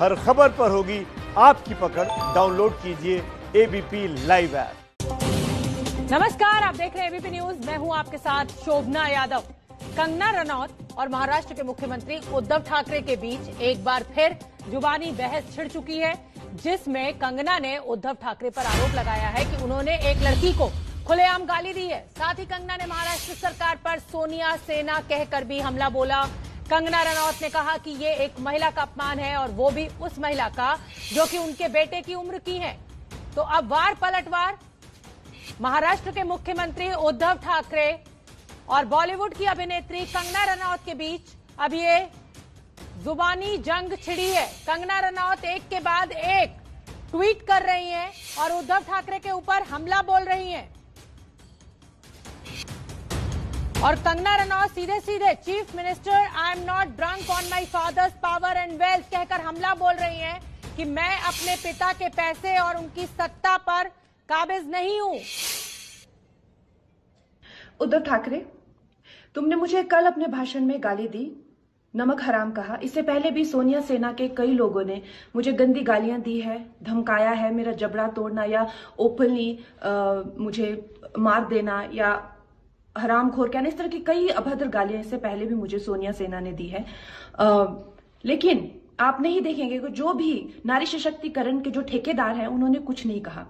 हर खबर पर होगी आपकी पकड़। डाउनलोड कीजिए एबीपी लाइव ऐप। नमस्कार, आप देख रहे हैं एबीपी न्यूज। मैं हूं आपके साथ शोभना यादव। कंगना रनौत और महाराष्ट्र के मुख्यमंत्री उद्धव ठाकरे के बीच एक बार फिर जुबानी बहस छिड़ चुकी है, जिसमें कंगना ने उद्धव ठाकरे पर आरोप लगाया है कि उन्होंने एक लड़की को खुलेआम गाली दी है। साथ ही कंगना ने महाराष्ट्र सरकार पर सोनिया सेना कहकर भी हमला बोला। कंगना रनौत ने कहा कि ये एक महिला का अपमान है, और वो भी उस महिला का जो कि उनके बेटे की उम्र की है। तो अब वार पलटवार। महाराष्ट्र के मुख्यमंत्री उद्धव ठाकरे और बॉलीवुड की अभिनेत्री कंगना रनौत के बीच अब ये जुबानी जंग छिड़ी है। कंगना रनौत एक के बाद एक ट्वीट कर रही हैं और उद्धव ठाकरे के ऊपर हमला बोल रही हैं। और कंगना रनौत सीधे सीधे chief minister I am not drunk on my father's power and wealth कहकर हमला बोल रही हैं कि मैं अपने पिता के पैसे और उनकी सत्ता पर काबिज नहीं हूं। उद्धव ठाकरे, तुमने मुझे कल अपने भाषण में गाली दी, नमक हराम कहा। इससे पहले भी सोनिया सेना के कई लोगों ने मुझे गंदी गालियां दी है, धमकाया है, मेरा जबड़ा तोड़ना या ओपनली मुझे मार देना या हरामखोर कहना, इस तरह की कई अभद्र गालियां इससे पहले भी मुझे सोनिया सेना ने दी है। लेकिन आप नहीं देखेंगे कि जो भी नारी सशक्तिकरण के जो ठेकेदार हैं उन्होंने कुछ नहीं कहा।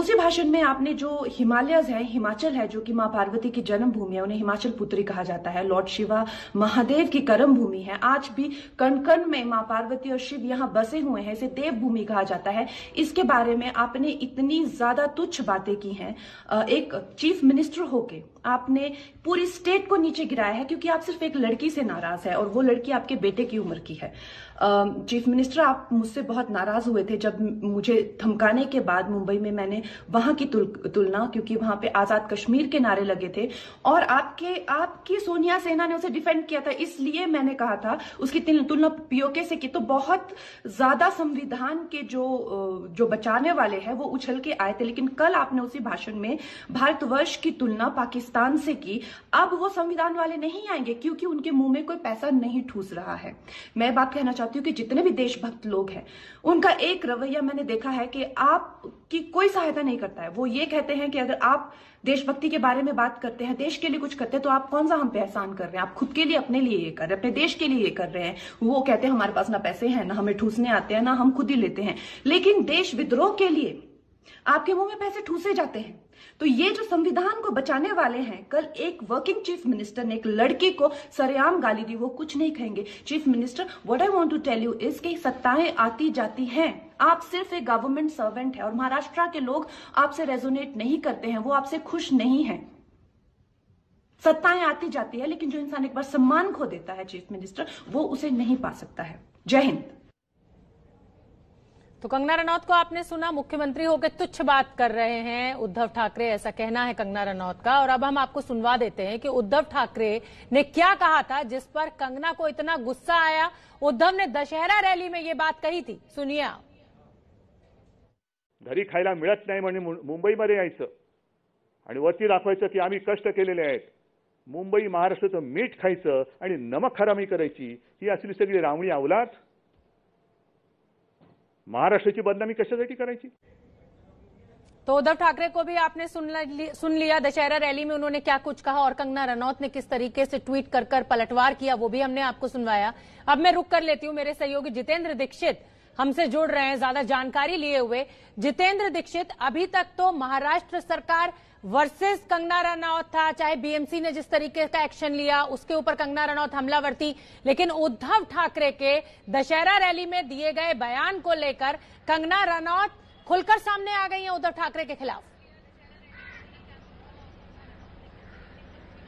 उसी भाषण में आपने जो हिमालयज है, हिमाचल है, जो कि मां पार्वती की जन्मभूमि है, उन्हें हिमाचल पुत्री कहा जाता है, लॉर्ड शिवा महादेव की कर्म भूमि है। आज भी कण कण में मां पार्वती और शिव यहाँ बसे हुए हैं, इसे देव भूमि कहा जाता है। इसके बारे में आपने इतनी ज्यादा तुच्छ बातें की हैं। एक चीफ मिनिस्टर होके आपने पूरी स्टेट को नीचे गिराया है, क्योंकि आप सिर्फ एक लड़की से नाराज है और वो लड़की आपके बेटे की उम्र की है। चीफ मिनिस्टर, आप मुझसे बहुत नाराज हुए थे जब मुझे धमकाने के बाद मुंबई में मैंने वहां की तुलना, क्योंकि वहां पे आजाद कश्मीर के नारे लगे थे और आपकी सोनिया सेना ने उसे डिफेंड किया था, इसलिए मैंने कहा था उसकी तुलना पीओके से की। तो बहुत ज्यादा संविधान के जो बचाने वाले हैं वो उछल के आए थे, लेकिन कल आपने उसी भाषण में भारतवर्ष की तुलना पाकिस्तान से की। अब वो संविधान वाले नहीं आएंगे क्योंकि उनके मुंह में कोई पैसा नहीं ठूस रहा है। मैं बात कहना चाहती हूँ कि जितने भी देशभक्त लोग हैं उनका एक रवैया मैंने देखा है कि आपकी कोई सहायता नहीं करता है। वो ये कहते हैं कि अगर आप देशभक्ति के बारे में बात करते हैं, देश के लिए कुछ करते हैं, तो आप कौन सा हम पे एहसान कर रहे हैं, आप खुद के लिए, अपने लिए ये कर रहे हैं, अपने देश के लिए ये कर रहे हैं। वो कहते हैं हमारे पास ना पैसे हैं, ना हमें ठूसने आते हैं, ना हम खुद ही लेते हैं, लेकिन देश विद्रोह के लिए आपके मुंह में पैसे ठूसे जाते हैं। तो ये जो संविधान को बचाने वाले हैं, कल एक वर्किंग चीफ मिनिस्टर ने एक लड़की को सरेआम गाली दी, वो कुछ नहीं कहेंगे। Chief minister, what I want to tell you is कि सत्ताएं आती जाती हैं, आप सिर्फ एक गवर्नमेंट सर्वेंट है और महाराष्ट्र के लोग आपसे रेजोनेट नहीं करते हैं, वो आपसे खुश नहीं है। सत्ताएं आती जाती है, लेकिन जो इंसान एक बार सम्मान खो देता है चीफ मिनिस्टर, वो उसे नहीं पा सकता है। जय हिंद। तो कंगना रनौत को आपने सुना, मुख्यमंत्री होकर तुच्छ बात कर रहे हैं उद्धव ठाकरे, ऐसा कहना है कंगना रनौत का। और अब हम आपको सुनवा देते हैं कि उद्धव ठाकरे ने क्या कहा था, जिस पर कंगना को इतना गुस्सा आया। उद्धव ने दशहरा रैली में ये बात कही थी, सुनिए आप। घरी खायला मिळत नाही म्हणून मुंबई मध्ये यायचं आणि वरती दाखवायचं की आम्ही कष्ट केलेले आहेत, मुंबई महाराष्ट्राचं मीठ खायचं आणि नमक हरामी करायची, ही असली सगळी रावणी अवलाद। महाराष्ट्र की बदनामी कशासाठी करायची? तो उद्धव ठाकरे को भी आपने सुन लिया। दशहरा रैली में उन्होंने क्या कुछ कहा और कंगना रनौत ने किस तरीके से ट्वीट कर पलटवार किया, वो भी हमने आपको सुनवाया। अब मैं रुक कर लेती हूं, मेरे सहयोगी जितेंद्र दीक्षित हमसे जुड़ रहे हैं ज्यादा जानकारी लिए हुए। जितेंद्र दीक्षित, अभी तक तो महाराष्ट्र सरकार वर्सेस कंगना रनौत था, चाहे बीएमसी ने जिस तरीके का एक्शन लिया उसके ऊपर कंगना रनौत हमलावर थी, लेकिन उद्धव ठाकरे के दशहरा रैली में दिए गए बयान को लेकर कंगना रनौत खुलकर सामने आ गई हैं उद्धव ठाकरे के खिलाफ।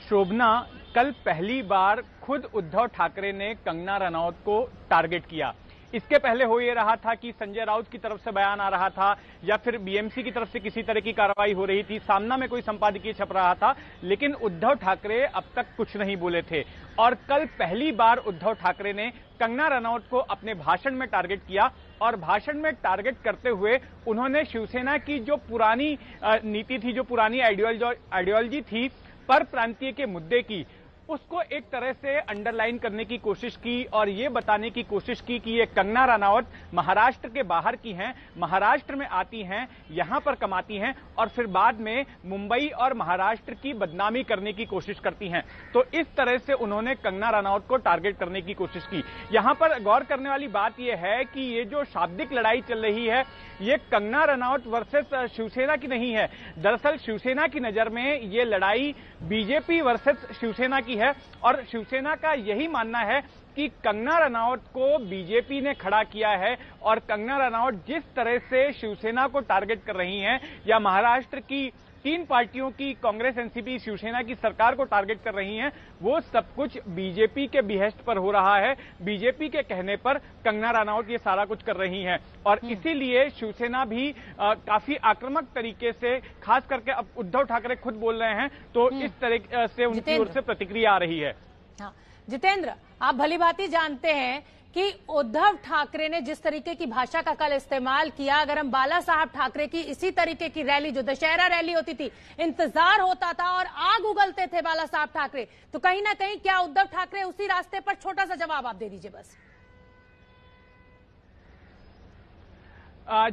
शोभना, कल पहली बार खुद उद्धव ठाकरे ने कंगना रनौत को टारगेट किया। इसके पहले हो ये रहा था कि संजय राउत की तरफ से बयान आ रहा था या फिर बीएमसी की तरफ से किसी तरह की कार्रवाई हो रही थी, सामना में कोई संपादकीय छप रहा था, लेकिन उद्धव ठाकरे अब तक कुछ नहीं बोले थे। और कल पहली बार उद्धव ठाकरे ने कंगना रनौत को अपने भाषण में टारगेट किया, और भाषण में टारगेट करते हुए उन्होंने शिवसेना की जो पुरानी नीति थी, जो पुरानी आइडियोलॉजी थी, पर प्रांतीय के मुद्दे की, उसको एक तरह से अंडरलाइन करने की कोशिश की और ये बताने की कोशिश की कि ये कंगना रनौत महाराष्ट्र के बाहर की हैं, महाराष्ट्र में आती हैं, यहां पर कमाती हैं और फिर बाद में मुंबई और महाराष्ट्र की बदनामी करने की कोशिश करती हैं। तो इस तरह से उन्होंने कंगना रनौत को टारगेट करने की कोशिश की। यहां पर गौर करने वाली बात यह है कि ये जो शाब्दिक लड़ाई चल रही है ये कंगना रनौत वर्सेस शिवसेना की नहीं है। दरअसल शिवसेना की नजर में ये लड़ाई बीजेपी वर्सेस शिवसेना की है और शिवसेना का यही मानना है कि कंगना रनौत को बीजेपी ने खड़ा किया है और कंगना रनौत जिस तरह से शिवसेना को टारगेट कर रही हैं या महाराष्ट्र की तीन पार्टियों की कांग्रेस, एनसीपी, शिवसेना की सरकार को टारगेट कर रही हैं, वो सब कुछ बीजेपी के बिहेस्ट पर हो रहा है। बीजेपी के कहने पर कंगना रनौत ये सारा कुछ कर रही हैं और इसीलिए शिवसेना भी काफी आक्रामक तरीके से, खास करके अब उद्धव ठाकरे खुद बोल रहे हैं, तो इस तरह से उनकी ओर से प्रतिक्रिया आ रही है। हाँ। जितेंद्र, आप भलीभांति जानते हैं कि उद्धव ठाकरे ने जिस तरीके की भाषा का कल इस्तेमाल किया, अगर हम बालासाहेब ठाकरे की इसी तरीके की रैली, जो दशहरा रैली होती थी, इंतजार होता था और आग उगलते थे बालासाहेब ठाकरे, तो कहीं ना कहीं क्या उद्धव ठाकरे उसी रास्ते पर? छोटा सा जवाब आप दे दीजिए बस।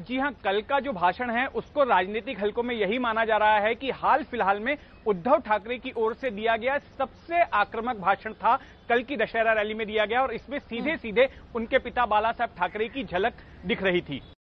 जी हां, कल का जो भाषण है उसको राजनीतिक हलकों में यही माना जा रहा है कि हाल फिलहाल में उद्धव ठाकरे की ओर से दिया गया सबसे आक्रामक भाषण था कल की दशहरा रैली में दिया गया और इसमें सीधे सीधे उनके पिता बाला साहब ठाकरे की झलक दिख रही थी।